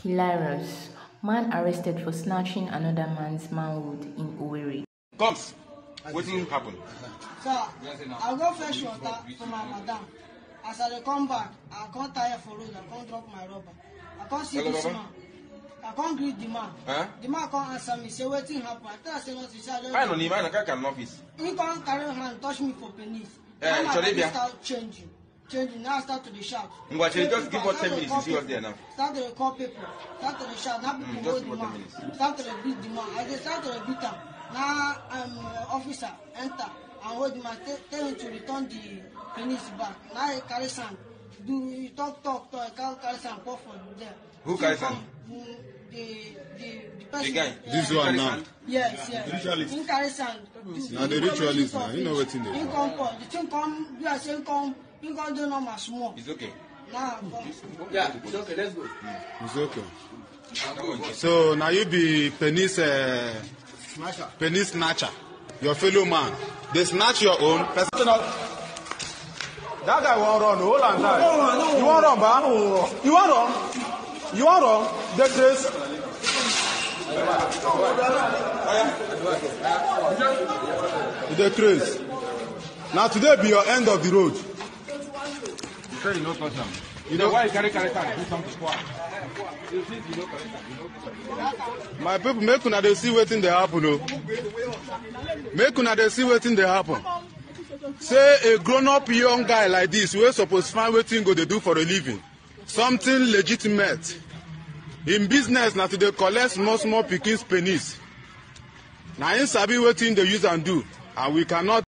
Hilarious. Man arrested for snatching another man's manhood in Owerri. Comes. What did happen? Sir, I'll go fetch water for my madam. As I come back, I can't tire for road, I can't drop my rubber. I can't see this man. I can't greet the man. Huh? The man can't answer me, say what thing happened. I tell say not to say. I don't even an office. He can't carry her hand, touch me for pennies. Yeah, I start changing. Now I start to the shout. But just give us 10 minutes, you see what's there now. Start to recall people. Start to the shout. Now people go the man. Start to beat the man. I just start to beat him. Now I'm officer, enter, and hold him, tell him to return the penis back. Now he carry sand. Do talk, he can't carry sand, pour for there. Who carry sand? The person. The guy. This one now. Yes. The ritualist. He carry sand. Now the ritualist now, you know what's in there. He come pour, the thing come, you are saying come, you can't do normal small. It's okay. Now come. Yeah, it's okay, let's go. It's okay. So now you be penis... Penis snatcher, your fellow man. They snatch your own personal. That guy won't run. Hold on, guy. No. You won't run, man. You won't run. Get this. The trace. Now today be your end of the road. You say you no touch them. You know why you carry time? Do something squad. My people, make una dey see wetin dey happen o. Make una dey see wetin dey happen. Say a grown-up young guy like this, we supposed to find wetin go dey do for a living, something legitimate. In business, na to dey collect small pikin's penis. Na him sabi wetin dey use and do, and we cannot.